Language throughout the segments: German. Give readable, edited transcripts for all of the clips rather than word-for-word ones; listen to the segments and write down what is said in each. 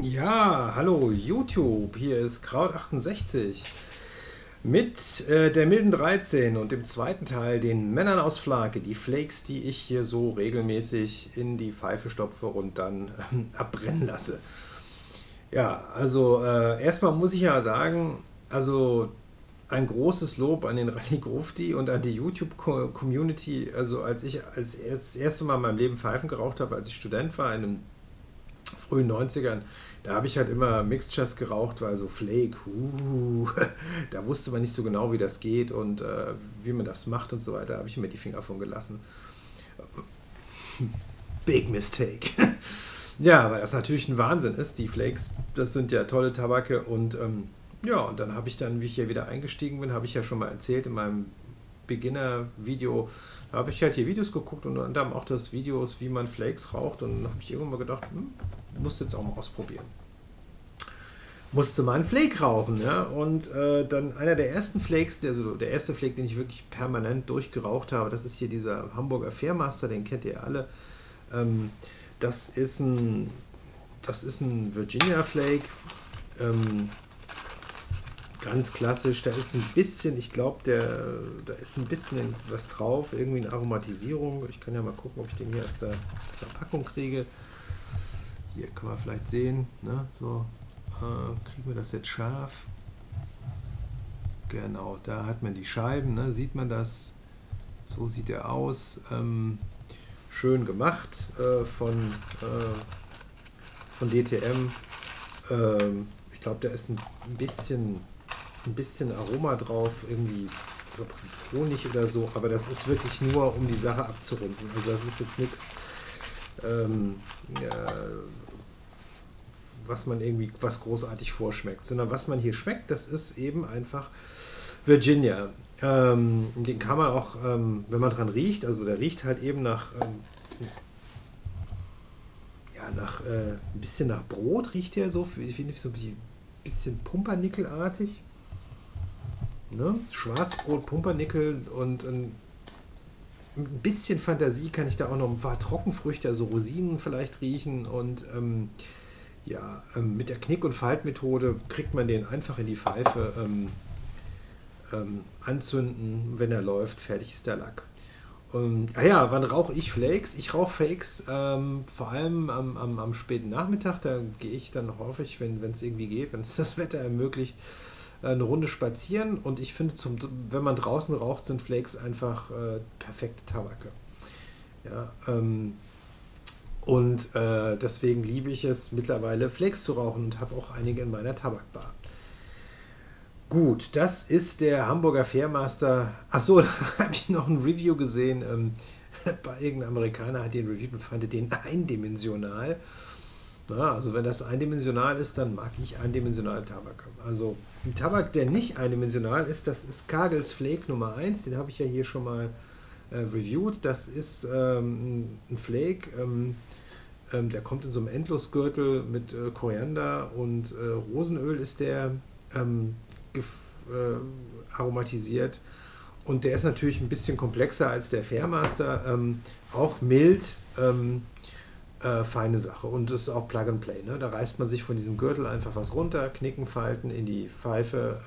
Ja, hallo YouTube, hier ist Kraut68 mit der milden 13 und dem zweiten Teil, den Männern aus Flake, die Flakes, die ich hier so regelmäßig in die Pfeife stopfe und dann abbrennen lasse. Ja, also erstmal muss ich ja sagen, also ein großes Lob an den Rallye Grufti und an die YouTube-Community. Also als ich das erste Mal in meinem Leben Pfeifen geraucht habe, als ich Student war in einem frühen 90ern, da habe ich halt immer Mixtures geraucht, weil so Flake, da wusste man nicht so genau, wie das geht und wie man das macht und so weiter, habe ich mir die Finger von gelassen. Big mistake. Ja, weil das natürlich ein Wahnsinn ist, die Flakes, das sind ja tolle Tabake und ja, und dann habe ich dann, wie ich hier wieder eingestiegen bin, habe ich ja schon mal erzählt in meinem Beginner-Video, da habe ich halt hier Videos geguckt und unter anderem auch das Videos, wie man Flakes raucht, und dann habe ich irgendwann mal gedacht, musst jetzt auch mal ausprobieren. Musste mal einen Flake rauchen, ja, und dann einer der ersten Flakes, also der erste Flake, den ich wirklich permanent durchgeraucht habe, das ist hier dieser Hamburger Veermaster, den kennt ihr alle. Das ist ein Virginia Flake, ganz klassisch, da ist ein bisschen, ich glaube, da ist ein bisschen was drauf, irgendwie eine Aromatisierung. Ich kann ja mal gucken, ob ich den hier aus der Verpackung kriege. Hier kann man vielleicht sehen, ne? So, kriegen wir das jetzt scharf? Genau, da hat man die Scheiben, ne? Sieht man das? So sieht er aus. Schön gemacht von DTM. Ich glaube, da ist ein bisschen Aroma drauf, irgendwie Honig oder so, aber das ist wirklich nur, um die Sache abzurunden. Also das ist jetzt nichts, was man irgendwie was großartig vorschmeckt, sondern was man hier schmeckt, das ist eben einfach Virginia. Den kann man auch, wenn man dran riecht, also der riecht halt eben nach ein bisschen nach Brot riecht der so, ich finde so ein bisschen Pumpernickelartig. Ne? Schwarzbrot, Pumpernickel und ein bisschen Fantasie kann ich da auch noch ein paar Trockenfrüchte, also Rosinen vielleicht riechen und mit der Knick- und Faltmethode kriegt man den einfach in die Pfeife, anzünden, wenn er läuft, fertig ist der Lack. Ja, wann rauche ich Flakes? Ich rauche Flakes vor allem am späten Nachmittag, da gehe ich dann häufig, wenn es irgendwie geht, wenn es das Wetter ermöglicht, eine Runde spazieren, und ich finde, wenn man draußen raucht, sind Flakes einfach perfekte Tabake. Ja, deswegen liebe ich es mittlerweile, Flakes zu rauchen, und habe auch einige in meiner Tabakbar. Gut, das ist der Hamburger Veermaster. Achso, da habe ich noch ein Review gesehen. Irgendein Amerikaner hat den Review und fand den eindimensional. Na, also wenn das eindimensional ist, dann mag ich eindimensional Tabak. Also ein Tabak, der nicht eindimensional ist, das ist Kargl Flake Nummer 1. Den habe ich ja hier schon mal reviewt. Das ist ein Flake, der kommt in so einem Endlosgürtel mit Koriander und Rosenöl ist der. Aromatisiert, und der ist natürlich ein bisschen komplexer als der Veermaster, auch mild, feine Sache, und das ist auch Plug and Play, ne? Da reißt man sich von diesem Gürtel einfach was runter, knicken, falten, in die Pfeife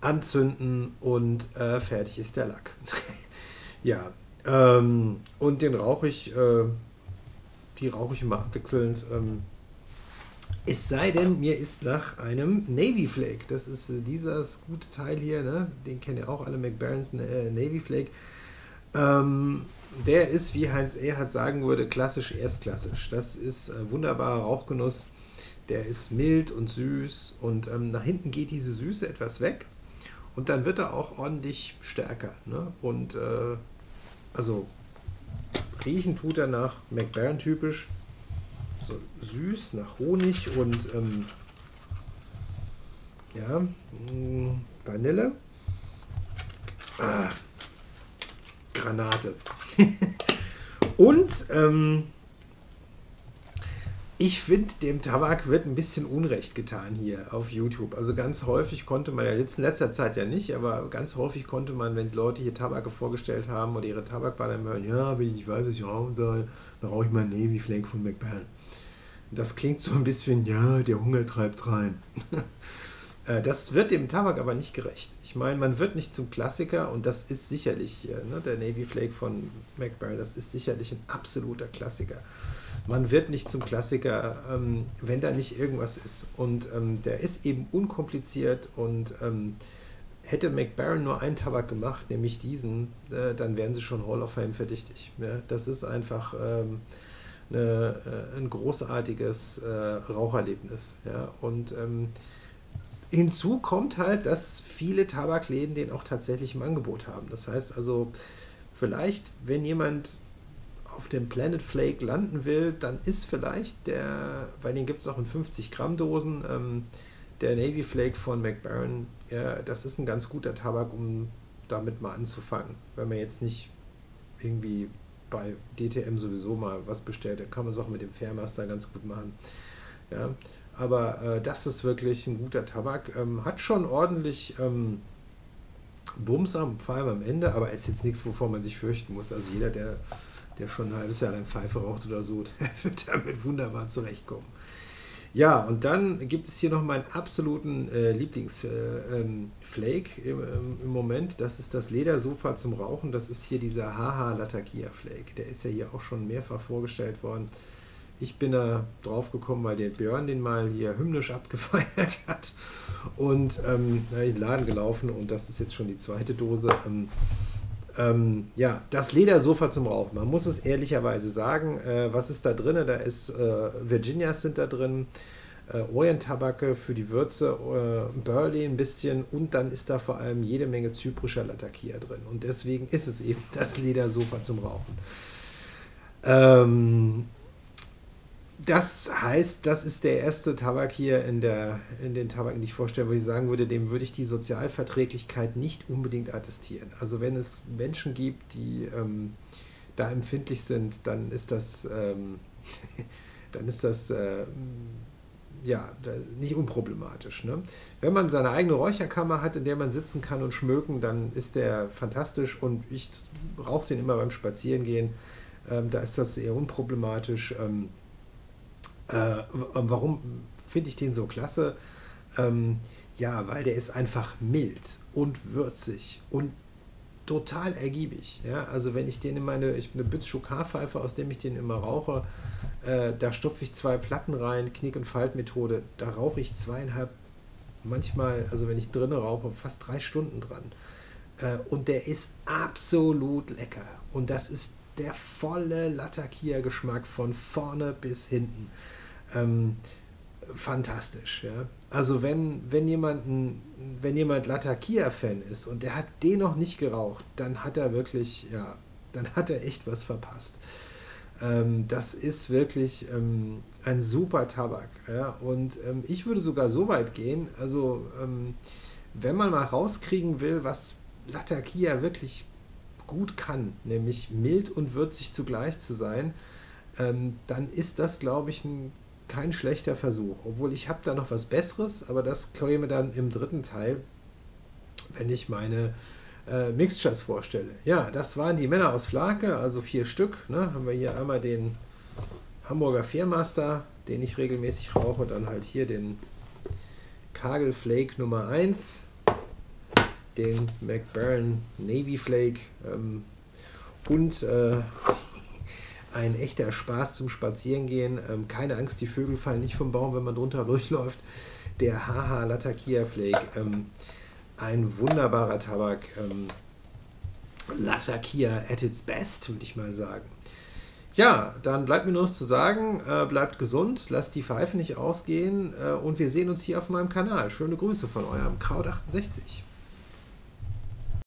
anzünden und fertig ist der Lack. Ja, und den rauche ich, die rauche ich immer abwechselnd, es sei denn, mir ist nach einem Navy Flake, das ist dieses gute Teil hier, ne? Den kennen ja auch alle, Mac Barens Navy Flake. Der ist, wie Heinz Ehrhardt sagen würde, klassisch erstklassisch. Das ist wunderbarer Rauchgenuss, der ist mild und süß, und nach hinten geht diese Süße etwas weg und dann wird er auch ordentlich stärker. Ne? Und also riechen tut er nach Mac Baren typisch. So süß nach Honig und Vanille, Granate. Und ich finde, dem Tabak wird ein bisschen Unrecht getan hier auf YouTube. Also ganz häufig konnte man, ja jetzt in letzter Zeit ja nicht, aber ganz häufig konnte man, wenn Leute hier Tabake vorgestellt haben oder ihre Tabakbar, dann hören, ja, wenn ich nicht weiß, was ich rauchen soll, dann rauche ich mal einen Navy Flake von Mac Baren. Das klingt so ein bisschen, ja, der Hunger treibt rein. Das wird dem Tabak aber nicht gerecht. Ich meine, man wird nicht zum Klassiker, und das ist sicherlich, ne, der Navy Flake von Mac Baren, das ist sicherlich ein absoluter Klassiker. Man wird nicht zum Klassiker, wenn da nicht irgendwas ist. Und der ist eben unkompliziert, und hätte Mac Baren nur einen Tabak gemacht, nämlich diesen, dann wären sie schon Hall of Fame verdächtig. Ja? Das ist einfach ein großartiges Raucherlebnis. Ja? Und hinzu kommt halt, dass viele Tabakläden den auch tatsächlich im Angebot haben. Das heißt also, vielleicht, wenn jemand auf dem Planet Flake landen will, dann ist vielleicht der, weil den gibt es auch in 50 Gramm Dosen, der Navy Flake von Mac Baren, das ist ein ganz guter Tabak, um damit mal anzufangen. Wenn man jetzt nicht irgendwie bei DTM sowieso mal was bestellt, dann kann man es auch mit dem Fairmaster ganz gut machen. Ja, aber das ist wirklich ein guter Tabak. Hat schon ordentlich Bums am, vor allem am Ende, aber ist jetzt nichts, wovor man sich fürchten muss. Also jeder, der schon ein halbes Jahr lang Pfeife raucht oder so, der wird damit wunderbar zurechtkommen. Ja, und dann gibt es hier noch meinen absoluten Lieblingsflake im Moment. Das ist das Ledersofa zum Rauchen. Das ist hier dieser HH Latakia Flake. Der ist ja hier auch schon mehrfach vorgestellt worden. Ich bin da drauf gekommen, weil der Björn den mal hier hymnisch abgefeiert hat. Und in den Laden gelaufen, und das ist jetzt schon die zweite Dose. Ja, das Ledersofa zum Rauchen. Man muss es ehrlicherweise sagen. Was ist da drin? Da ist Virginias sind da drin, Orient-Tabake für die Würze, Burley ein bisschen, und dann ist da vor allem jede Menge zyprischer Latakia drin. Und deswegen ist es eben das Ledersofa zum Rauchen. Das heißt, das ist der erste Tabak hier in den Tabaken, die ich vorstelle, wo ich sagen würde, dem würde ich die Sozialverträglichkeit nicht unbedingt attestieren. Also wenn es Menschen gibt, die da empfindlich sind, dann ist das, ja, nicht unproblematisch. Ne? Wenn man seine eigene Räucherkammer hat, in der man sitzen kann und schmöken, dann ist der fantastisch, und ich rauche den immer beim Spazierengehen. Da ist das eher unproblematisch. Warum finde ich den so klasse? Ja, weil der ist einfach mild und würzig und total ergiebig. Ja? Also wenn ich den in meine, ich bin eine Bützschukarpfeife, aus dem ich den immer rauche, da stopfe ich 2 Platten rein, Knick- und Faltmethode, da rauche ich 2,5, manchmal, also wenn ich drinnen rauche, fast 3 Stunden dran. Und der ist absolut lecker. Und das ist der volle Latakia-Geschmack von vorne bis hinten. Fantastisch. Ja? Also wenn jemand Latakia-Fan ist und der hat den noch nicht geraucht, dann hat er wirklich, ja, dann hat er echt was verpasst. Das ist wirklich ein super Tabak. Ja? Und ich würde sogar so weit gehen, also wenn man mal rauskriegen will, was Latakia wirklich gut kann, nämlich mild und würzig zugleich zu sein, dann ist das, glaube ich, kein schlechter Versuch. Obwohl, ich habe da noch was Besseres, aber das käme dann im dritten Teil, wenn ich meine Mixtures vorstelle. Ja, das waren die Männer aus Flake, also 4 Stück. Ne? Haben wir hier einmal den Hamburger Veermaster, den ich regelmäßig rauche, dann halt hier den Kargl Flake Nummer 1, den Mac Baren Navy Flake und ein echter Spaß zum Spazierengehen. Keine Angst, die Vögel fallen nicht vom Baum, wenn man drunter durchläuft. Der HH Latakia Flake, ein wunderbarer Tabak. Latakia at its best, würde ich mal sagen. Ja, dann bleibt mir nur noch zu sagen, bleibt gesund, lasst die Pfeife nicht ausgehen, und wir sehen uns hier auf meinem Kanal. Schöne Grüße von eurem Kraut68.